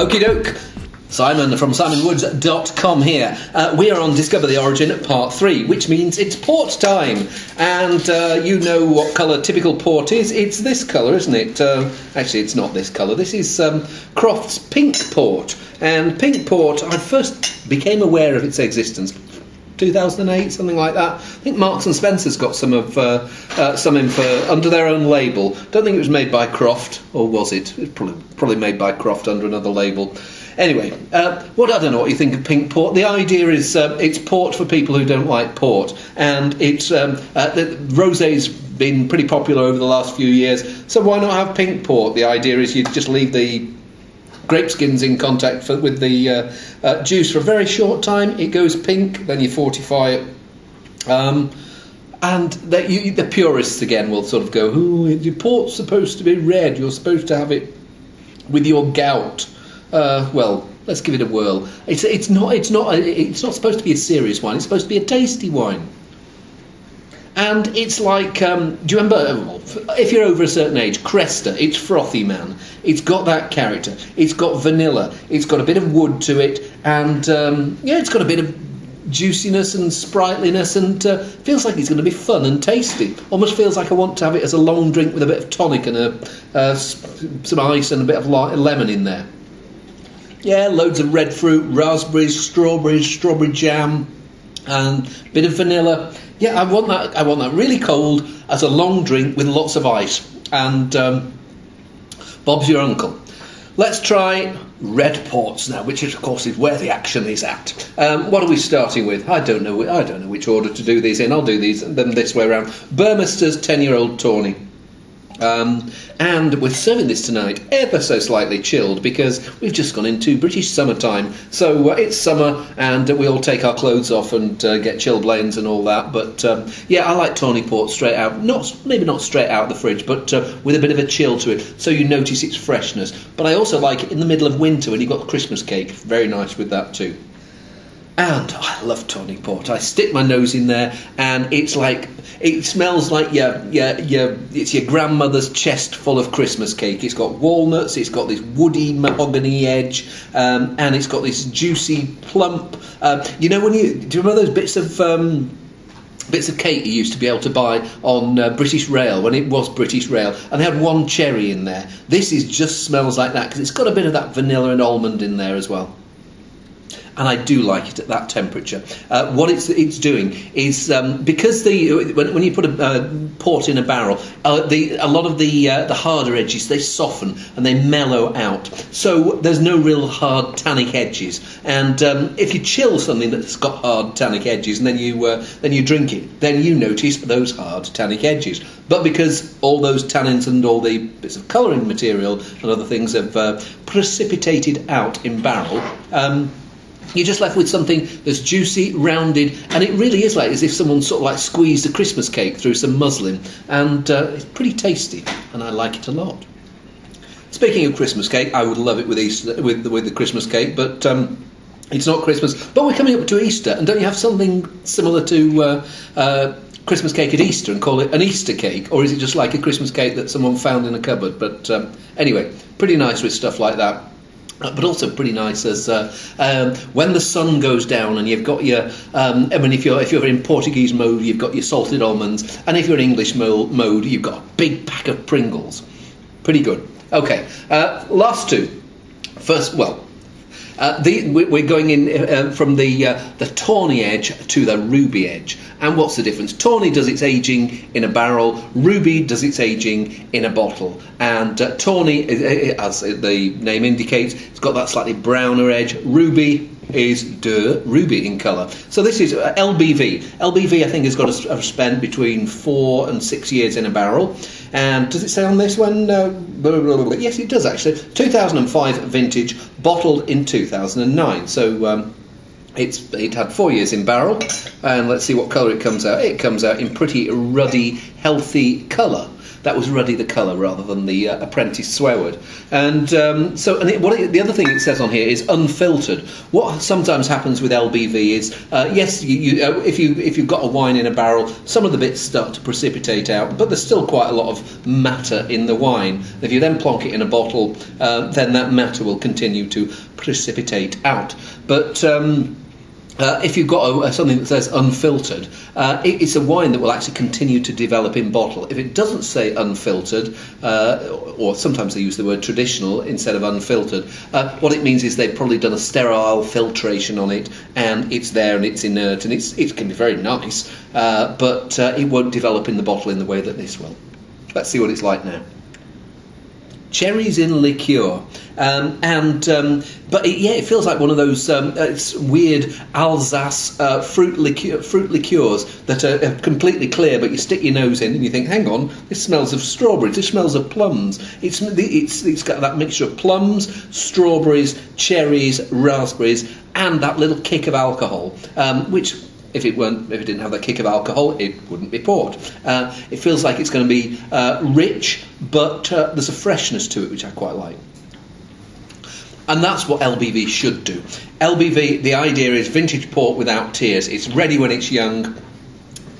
Okie doke. Simon from simonwoods.com here. We are on Discover the Origin Part 3, which means it's port time. And you know what colour typical port is. It's this colour, isn't it? Actually, it's not this colour. This is Croft's Pink Port. And Pink Port, I first became aware of its existence 2008, something like that. I think Marks and Spencer's got some info under their own label. Don't think it was made by Croft, or was it? It was probably made by Croft under another label. Anyway, I don't know what you think of Pink Port. The idea is it's port for people who don't like port, and it's rosé's been pretty popular over the last few years. So why not have Pink Port? The idea is you just leave the grape skins in contact with the juice for a very short time. It goes pink, then you fortify it. And the purists again will sort of go, "Ooh, your port's supposed to be red. You're supposed to have it with your gout." Well, let's give it a whirl. It's not supposed to be a serious wine. It's supposed to be a tasty wine. And it's like, do you remember, if you're over a certain age, Cresta, it's frothy, man. It's got that character. It's got vanilla. It's got a bit of wood to it. And, yeah, it's got a bit of juiciness and sprightliness, and feels like it's going to be fun and tasty. Almost feels like I want to have it as a long drink with a bit of tonic and some ice and a bit of lemon in there. Yeah, loads of red fruit, raspberries, strawberries, strawberry jam, and a bit of vanilla. Yeah, I want that really cold as a long drink with lots of ice. And Bob's your uncle. Let's try red ports now, which is, of course, is where the action is at. What are we starting with? I don't know which order to do these in. I'll do them this way around. Burmester's 10-year-old Tawny. And we're serving this tonight ever so slightly chilled because we've just gone into British summertime. So it's summer and we all take our clothes off and get chilblains and all that. But yeah, I like Tawny Port straight out. Maybe not straight out the fridge, but with a bit of a chill to it, so you notice its freshness. But I also like it in the middle of winter when you've got Christmas cake. Very nice with that too. And I love Tawny Port. I stick my nose in there, and it's like it smells like it's your grandmother's chest full of Christmas cake. It's got walnuts. It's got this woody mahogany edge, and it's got this juicy plump. You know when you do you remember those bits of cake you used to be able to buy on British Rail when it was British Rail, and they had one cherry in there. This is just smells like that because it's got a bit of that vanilla and almond in there as well. And I do like it at that temperature. What it's doing is because when you put a port in a barrel, a lot of the harder edges they soften and they mellow out. So there's no real hard tannic edges. And if you chill something that's got hard tannic edges and then you drink it, then you notice those hard tannic edges. But because all those tannins and all the bits of colouring material and other things have precipitated out in barrel. You're just left with something that's juicy, rounded, and it really is like as if someone sort of like squeezed a Christmas cake through some muslin, and it's pretty tasty, and I like it a lot. Speaking of Christmas cake, I would love it with Easter, with the Christmas cake, but it's not Christmas. But we're coming up to Easter, and don't you have something similar to Christmas cake at Easter and call it an Easter cake, or is it just like a Christmas cake that someone found in a cupboard? But anyway, pretty nice with stuff like that. But also pretty nice as when the sun goes down and you've got your I mean if you're in Portuguese mode you've got your salted almonds, and if you're in English mode you've got a big pack of Pringles. Pretty good. Okay, last two. First, well. We're going in from the tawny edge to the ruby edge. And what's the difference? Tawny does its aging in a barrel. Ruby does its aging in a bottle. And tawny, as the name indicates, it's got that slightly browner edge. Ruby is ruby in colour. So this is LBV. LBV, I think, has got a spent between 4 and 6 years in a barrel. And does it say on this one? Yes, it does, actually. 2005 vintage, bottled in 2009. So it had 4 years in barrel. And let's see what colour it comes out. It comes out in pretty ruddy, healthy colour. That was Ruddy the colour rather than the apprentice swear word. And the other thing it says on here is unfiltered. What sometimes happens with LBV is if you've got a wine in a barrel, some of the bits start to precipitate out, but there's still quite a lot of matter in the wine. If you then plonk it in a bottle, then that matter will continue to precipitate out. But if you've got something that says unfiltered, it's a wine that will actually continue to develop in bottle. If it doesn't say unfiltered, or sometimes they use the word traditional instead of unfiltered, what it means is they've probably done a sterile filtration on it, and it's there and it's inert, and it can be very nice, but it won't develop in the bottle in the way that this will. Let's see what it's like now. Cherries in liqueur, it feels like one of those weird Alsace fruit liqueurs that are completely clear, but you stick your nose in and you think, hang on, this smells of strawberries, this smells of plums. It's got that mixture of plums, strawberries, cherries, raspberries, and that little kick of alcohol, which. If it didn't have that kick of alcohol, it wouldn't be port. It feels like it's going to be rich, but there's a freshness to it which I quite like. And that's what LBV should do. LBV, the idea is vintage port without tears. It's ready when it's young,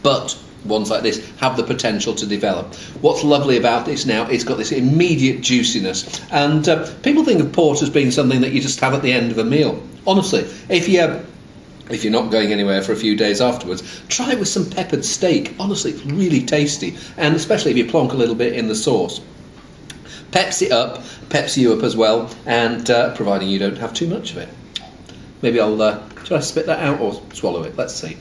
but ones like this have the potential to develop. What's lovely about this now, it's got this immediate juiciness. And people think of port as being something that you just have at the end of a meal. Honestly, if you're not going anywhere for a few days afterwards, try it with some peppered steak. Honestly, it's really tasty, and especially if you plonk a little bit in the sauce. Peps you up as well, and providing you don't have too much of it. Maybe I'll try to spit that out or swallow it. Let's see.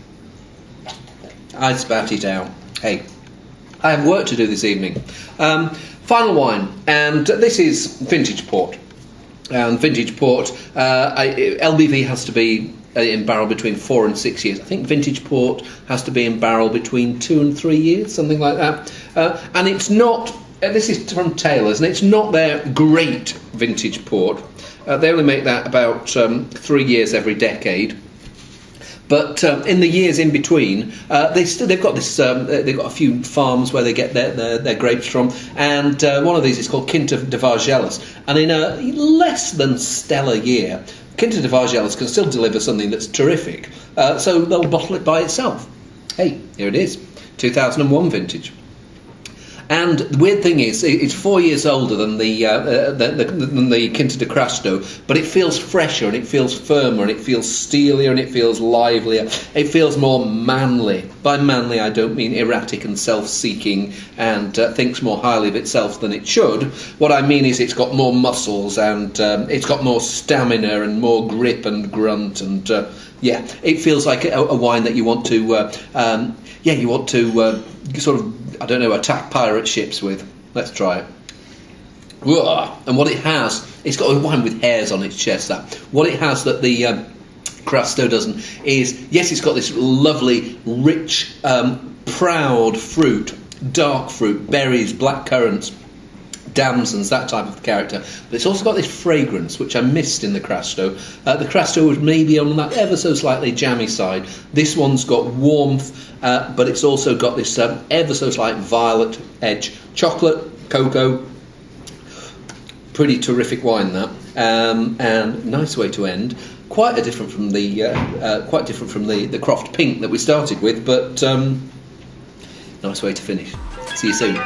I spat it out. Hey, I have work to do this evening. Final wine, and this is vintage port. And vintage port, LBV has to be in barrel between 4 and 6 years. I think vintage port has to be in barrel between 2 and 3 years, something like that. And it's not, this is from Taylor's, and it's not their great vintage port. They only make that about 3 years every decade. But in the years in between, they've got a few farms where they get their grapes from, and one of these is called Quinta de Vargellas. And in a less than stellar year, Quinta de Vargellas can still deliver something that's terrific. So they'll bottle it by itself. Hey, here it is, 2001 vintage. And the weird thing is, it's 4 years older than the Quinta de Crasto, but it feels fresher, and it feels firmer, and it feels steelier, and it feels livelier. It feels more manly. By manly, I don't mean erratic and self-seeking and thinks more highly of itself than it should. What I mean is it's got more muscles, and it's got more stamina and more grip and grunt, and yeah, it feels like a wine that you want to, sort of, I don't know, attack pirate ships with. Let's try it. And what it has, it's got a wine with hairs on its chest. What it has that the Crasto doesn't is, yes, it's got this lovely, rich, proud fruit, dark fruit, berries, black currants, damsons, that type of character. But it's also got this fragrance, which I missed in the Crasto. The Crasto was maybe on that ever so slightly jammy side. This one's got warmth, but it's also got this ever so slight violet edge. Chocolate, cocoa, pretty terrific wine that. And nice way to end. Quite different from the Croft Pink that we started with, but nice way to finish. See you soon.